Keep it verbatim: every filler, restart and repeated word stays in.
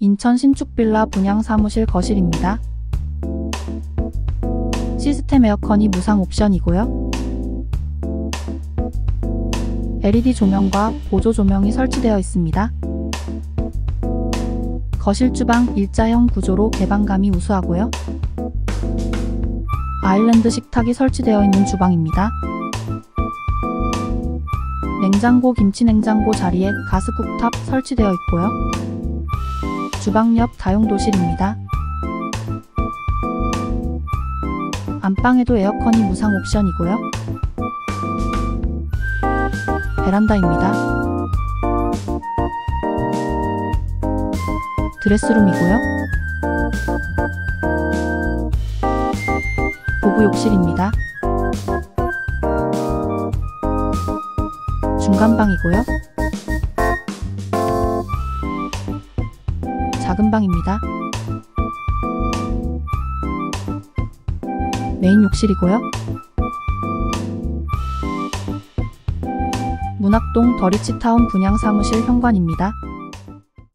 인천 신축빌라 분양 사무실 거실입니다. 시스템 에어컨이 무상 옵션이고요. 엘이디 조명과 보조 조명이 설치되어 있습니다. 거실 주방 일자형 구조로 개방감이 우수하고요. 아일랜드 식탁이 설치되어 있는 주방입니다. 냉장고, 김치냉장고 자리에 가스쿡탑 설치되어 있고요. 주방 옆 다용도실입니다. 안방에도 에어컨이 무상 옵션이고요. 베란다입니다. 드레스룸이고요. 부부 욕실입니다. 중간방이고요. 작은 방입니다. 메인 욕실이고요. 문학동 더리치타운 분양 사무실 현관입니다.